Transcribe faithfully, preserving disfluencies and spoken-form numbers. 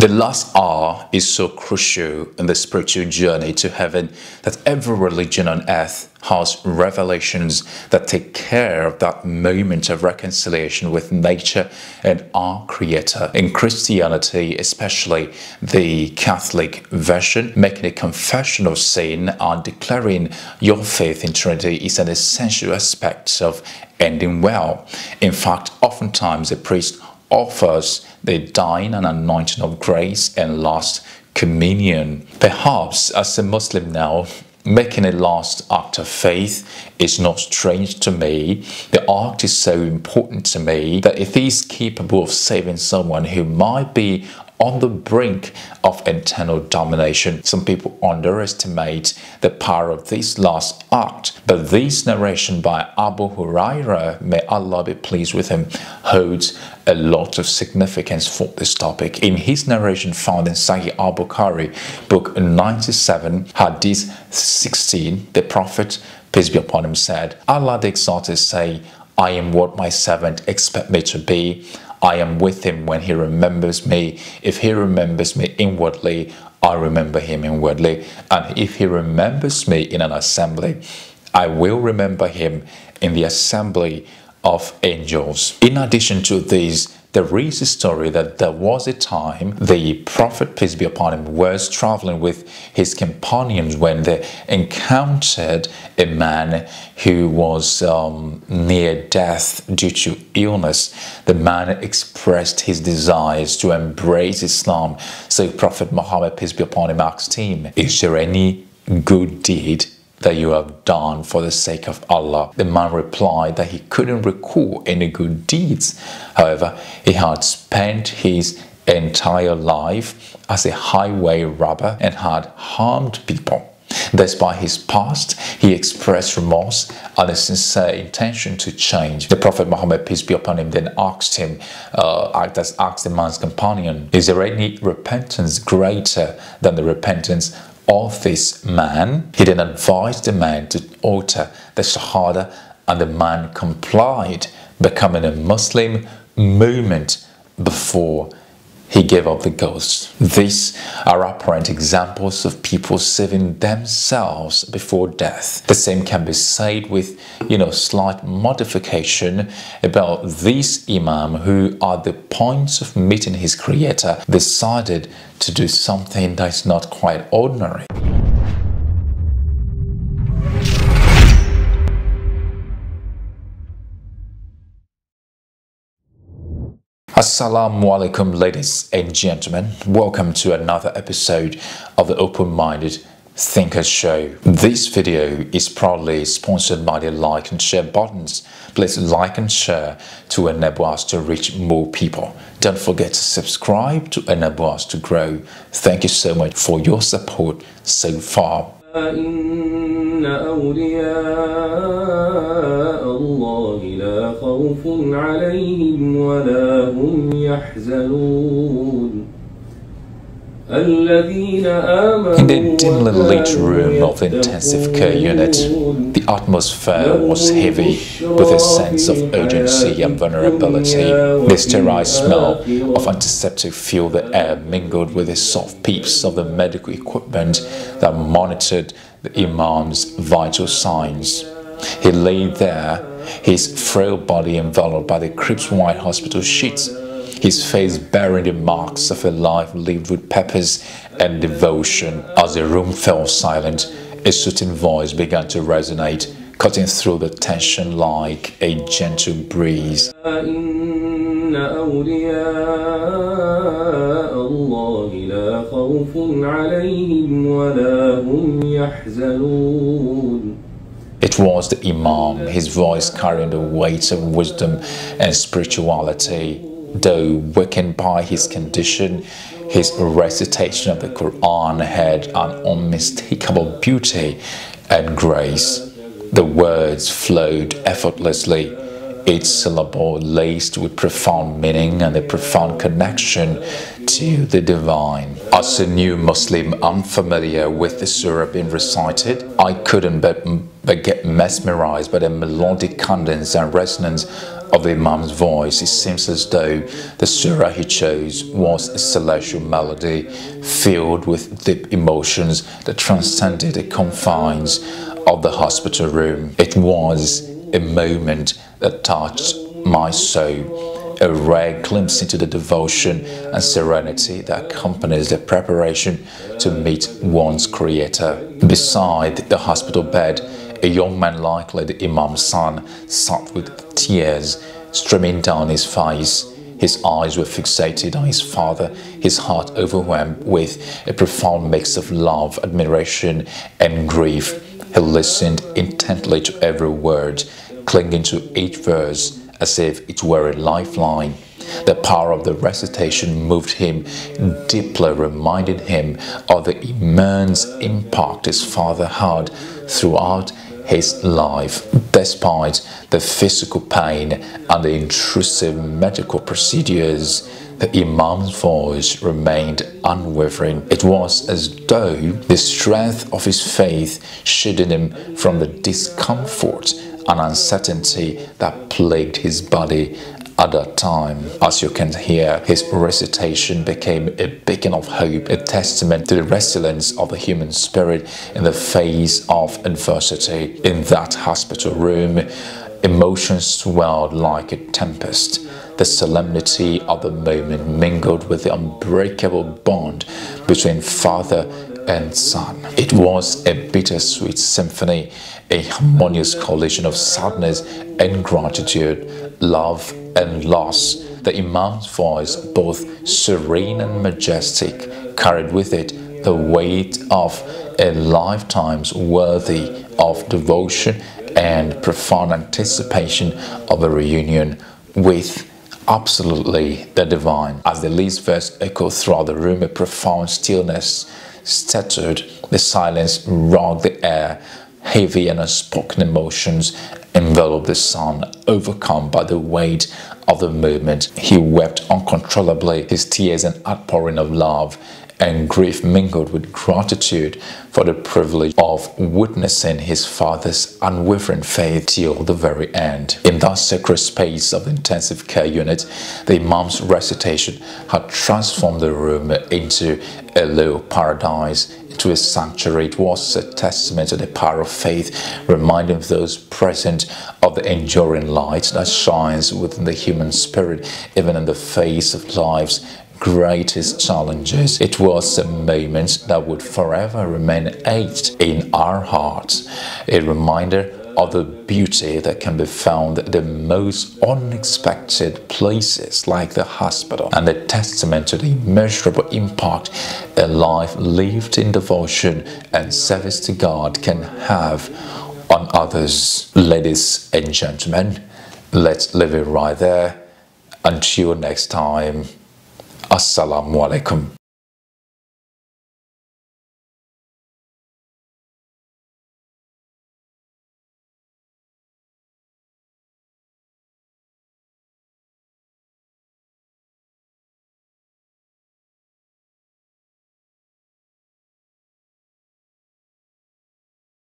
The last hour is so crucial in the spiritual journey to heaven that every religion on earth has revelations that take care of that moment of reconciliation with nature and our Creator. In Christianity, especially the Catholic version, making a confession of sin and declaring your faith in Trinity is an essential aspect of ending well. In fact, oftentimes a priest offers the divine and anointing of grace and last communion. Perhaps as a Muslim now, making a last act of faith is not strange to me. The act is so important to me that it is capable of saving someone who might be on the brink of eternal damnation. Some people underestimate the power of this last act, but this narration by Abu Huraira, may Allah be pleased with him, holds a lot of significance for this topic. In his narration found in Sahih al-Bukhari, book ninety-seven, hadith sixteen, the Prophet, peace be upon him, said, "Allah the Exalted say, I am what my servant expect me to be. I am with him when he remembers me. If he remembers me inwardly, I remember him inwardly. And if he remembers me in an assembly, I will remember him in the assembly of angels." In addition to these, there is a story that there was a time the Prophet, peace be upon him, was traveling with his companions when they encountered a man who was um, near death due to illness. The man expressed his desires to embrace Islam. So Prophet Muhammad, peace be upon him, asked him, "Is there any good deed that you have done for the sake of Allah?" The man replied that he couldn't recall any good deeds. However, he had spent his entire life as a highway robber and had harmed people. Despite his past, he expressed remorse and a sincere intention to change. The Prophet Muhammad, peace be upon him, then asked him, uh, that's asked the man's companion, "Is there any repentance greater than the repentance of this man?" He then advised the man to utter the Shahada, and the man complied, becoming a Muslim moment before he gave up the ghost. These are apparent examples of people saving themselves before death. The same can be said with, you know, slight modification about this Imam who, at the point of meeting his Creator, decided to do something that is not quite ordinary. Assalamualaikum, ladies and gentlemen. Welcome to another episode of the Open Minded Thinker Show. This video is proudly sponsored by the like and share buttons. Please like and share to enable us to reach more people. Don't forget to subscribe to enable us to grow. Thank you so much for your support so far. In the dimly lit room of the intensive care unit, the atmosphere was heavy with a sense of urgency and vulnerability. The sterilized smell of antiseptic filled the air, mingled with the soft peeps of the medical equipment that monitored the Imam's vital signs. He lay there, his frail body enveloped by the crisp-white hospital sheets, his face bearing the marks of a life lived with purpose and devotion. As the room fell silent, a soothing voice began to resonate, cutting through the tension like a gentle breeze. It was the Imam, his voice carrying the weight of wisdom and spirituality. Though weakened by his condition, his recitation of the Quran had an unmistakable beauty and grace. The words flowed effortlessly, each syllable laced with profound meaning and a profound connection to the divine. As a new Muslim unfamiliar with the surah being recited, I couldn't but, but get mesmerized by the melodic cadence and resonance of the Imam's voice, it seems as though the surah he chose was a celestial melody filled with deep emotions that transcended the confines of the hospital room. It was a moment that touched my soul, a rare glimpse into the devotion and serenity that accompanies the preparation to meet one's Creator. Beside the hospital bed, a young man, likely the Imam's son, sat with tears streaming down his face. His eyes were fixated on his father, his heart overwhelmed with a profound mix of love, admiration, and grief. He listened intently to every word, clinging to each verse as if it were a lifeline. The power of the recitation moved him deeply, reminding him of the immense impact his father had throughout his life. Despite the physical pain and the intrusive medical procedures, the Imam's voice remained unwavering. It was as though the strength of his faith shielded him from the discomfort and uncertainty that plagued his body at that time. As you can hear, his recitation became a beacon of hope, a testament to the resilience of the human spirit in the face of adversity. In that hospital room, emotions swelled like a tempest. The solemnity of the moment mingled with the unbreakable bond between father and son. It was a bittersweet symphony, a harmonious collision of sadness and gratitude, love and loss. The Imam's voice, both serene and majestic, carried with it the weight of a lifetime's worthy of devotion and profound anticipation of a reunion with absolutely the divine. As the last verse echoed throughout the room, a profound stillness stuttered the silence, rocked the air, heavy and unspoken emotions enveloped the son. Overcome by the weight of the moment, he wept uncontrollably, his tears an outpouring of love and grief mingled with gratitude for the privilege of witnessing his father's unwavering faith till the very end. In that sacred space of the intensive care unit, the Imam's recitation had transformed the room into a little paradise, into a sanctuary. It was a testament to the power of faith, reminding those present of the enduring light that shines within the human spirit, even in the face of life's greatest challenges. It was a moment that would forever remain etched in our hearts, a reminder of the beauty that can be found at the most unexpected places like the hospital, and a testament to the immeasurable impact a life lived in devotion and service to God can have on others. Ladies and gentlemen, let's leave it right there. Until next time, Assalamualaikum.